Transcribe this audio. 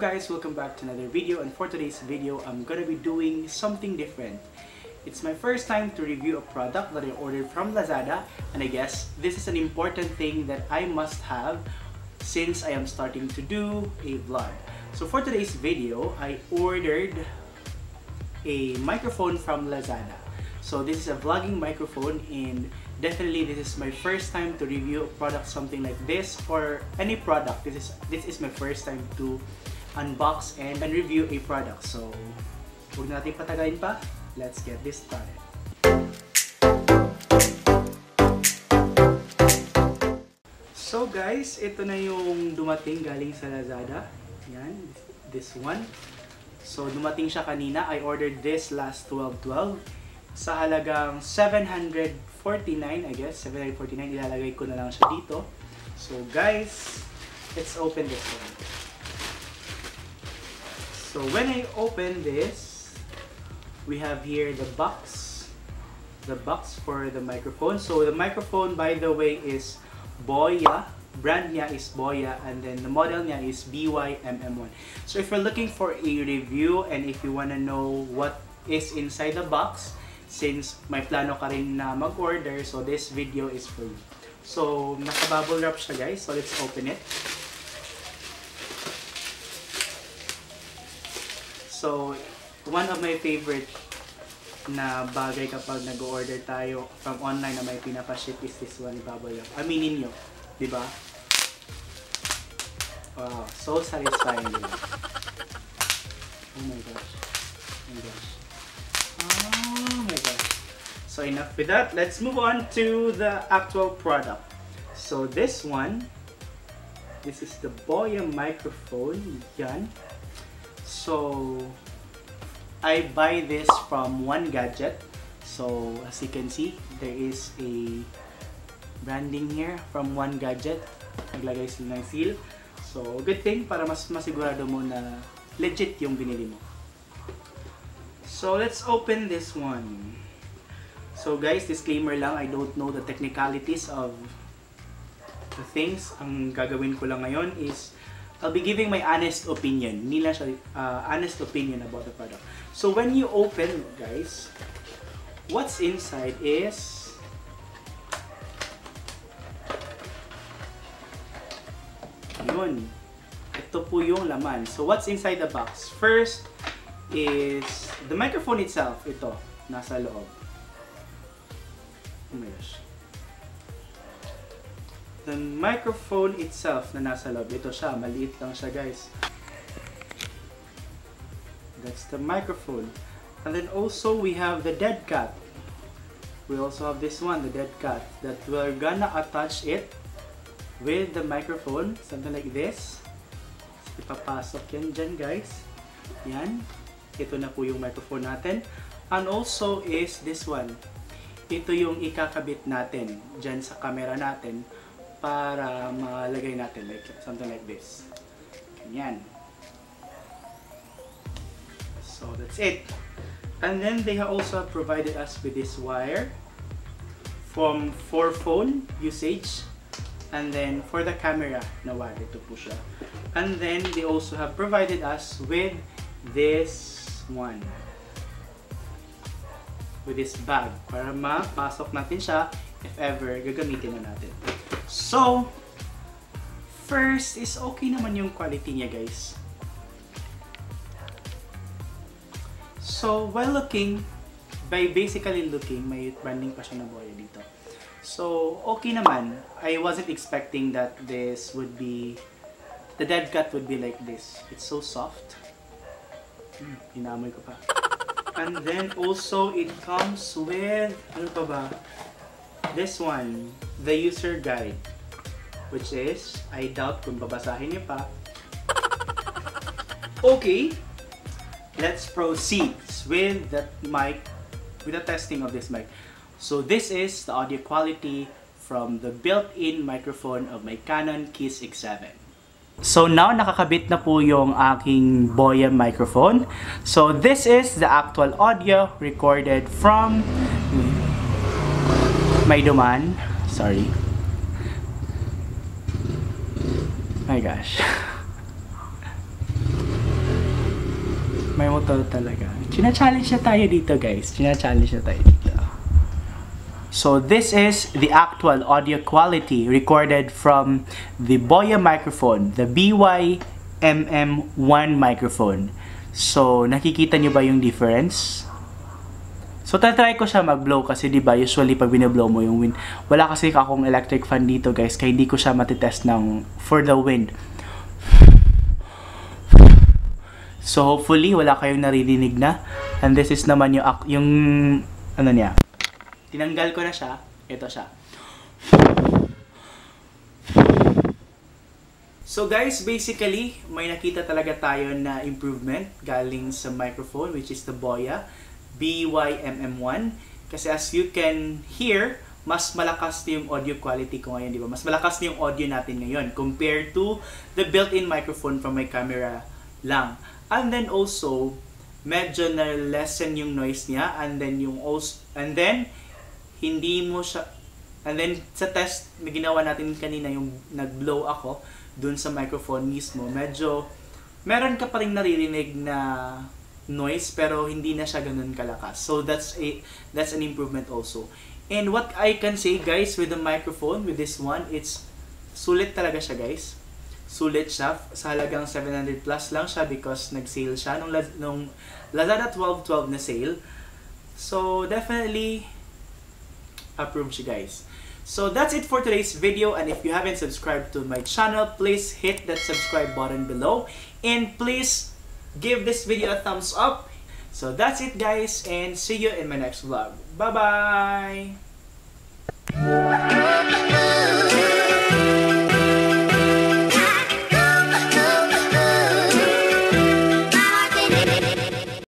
up guys, welcome back to another video, and for today's video I'm gonna be doing something different. It's my first time to review a product that I ordered from Lazada, and I guess this is an important thing that I must have since I am starting to do a vlog. So for today's video, I ordered a microphone from Lazada. So this is a vlogging microphone, and definitely this is my first time to review a product something like this, or any product. This is my first time to unbox and review a product. So huwag na natin patagayin pa, let's get this started. So guys, ito na yung dumating galing sa Lazada. Yan, this one. So dumating siya kanina. I ordered this last 12/12. Sa halagang 749, I guess, 749, ilalagay ko na lang siya dito. So guys, let's open this one. So when I open this, we have here the box for the microphone. So the microphone, by the way, is Boya. Brand niya is Boya, and then the model niya is BY-MM1. So if you're looking for a review and if you wanna know what is inside the box, since may plano ka rin na mag-order, so this video is for you. So, naka-bubble wrap siya guys, so let's open it. So, one of my favorite na bagay kapag nag-order tayo from online na may pinapaship is this one, bubble wrap. Aminin nyo, di ba? Wow, so satisfying yun. Oh my gosh. Oh my gosh. Oh my god. So enough with that, let's move on to the actual product. So this one, this is the Boya microphone. Yan. So I buy this from One Gadget. So as you can see, there is a branding here from One Gadget. Naglagay sila ng seal. So good thing para mas masigurado mo na legit yung binili mo. So let's open this one. So guys, disclaimer lang, I don't know the technicalities of the things. Ang gagawin ko lang ngayon is I'll be giving my honest opinion. Honest opinion about the product. So when you open, guys, what's inside is yun. Ito po yung laman. So what's inside the box? First is the microphone itself. Ito, nasa loob. Oh my gosh. The microphone itself na nasa loob. Ito siya, maliit lang siya guys. That's the microphone. And then also we have the dead cat. We also have this one, the dead cat, that we're gonna attach it with the microphone. Something like this. Ipapasok yan dyan guys. Yan. Ito na po yung microphone natin. And also is this one. Ito yung ikakabit natin dyan sa camera natin para malagay natin like something like this. Ganyan. So that's it. And then they also provided us with this wire for phone usage, and then for the camera na wire. Ito po siya. And then they also have provided us with this one, with this bag para mapasok natin siya if ever gagamitin na natin. So first is okay naman yung quality niya guys. So while looking, by basically looking, may branding pa siya na Boya dito. So okay naman. I wasn't expecting that this would be, the dead cat would be like this. It's so soft. Inamoy ko pa. And then also it comes with, ano pa ba? This one, the user guide, which is, I doubt kung babasahin niyo pa. Okay, let's proceed with the mic, with the testing of this mic. So this is the audio quality from the built-in microphone of my Canon KISS X7. So now, nakakabit na po yung aking Boya microphone. So this is the actual audio recorded from my duman. Sorry. My gosh. May motor talaga. China-challenge na tayo dito, guys. China-challenge na tayo dito. So this is the actual audio quality recorded from the Boya microphone, the BY-MM1 microphone. So nakikita nyo ba yung difference? So tatry ko siya mag-blow kasi diba usually pag binablow mo yung wind. Wala kasi akong electric fan dito, guys, kaya hindi ko siya matitest ng for the wind. So hopefully wala kayong naririnig na. And this is naman yung ano niya. Tinanggal ko na siya. Ito siya. So guys, basically, may nakita talaga tayo na improvement galing sa microphone, which is the Boya BY-MM1. Kasi as you can hear, mas malakas na yung audio quality ko ngayon, di ba? Mas malakas na yung audio natin ngayon compared to the built-in microphone from my camera lang. And then also, medyo na lessen yung noise niya. And then sa test na ginawa natin kanina, yung nag-blow ako dun sa microphone mismo, medyo meron ka pa rin naririnig na noise pero hindi na siya ganun kalakas. So that's an improvement also. And what I can say, guys, with the microphone, with this one, it's sulit talaga siya, guys. Sulit siya. Sa halagang 700 plus lang siya because nag-sale siya nung Lazada 12/12 na sale. So definitely approved you guys. So that's it for today's video, and if you haven't subscribed to my channel, please hit that subscribe button below, and please give this video a thumbs up. So that's it, guys, and see you in my next vlog. Bye bye.